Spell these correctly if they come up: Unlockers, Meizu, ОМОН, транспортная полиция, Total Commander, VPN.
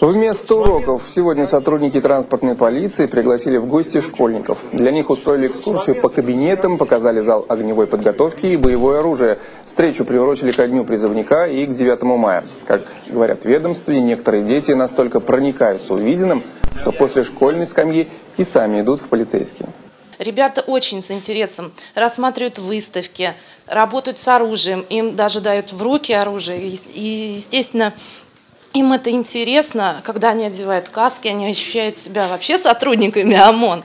Вместо уроков сегодня сотрудники транспортной полиции пригласили в гости школьников. Для них устроили экскурсию по кабинетам, показали зал огневой подготовки и боевое оружие. Встречу приурочили ко дню призывника и к 9 мая. Как говорят в ведомстве, некоторые дети настолько проникаются увиденным, что после школьной скамьи и сами идут в полицейские. Ребята очень с интересом рассматривают выставки, работают с оружием, им даже дают в руки оружие и, естественно, им это интересно, когда они одевают каски, они ощущают себя вообще сотрудниками ОМОН.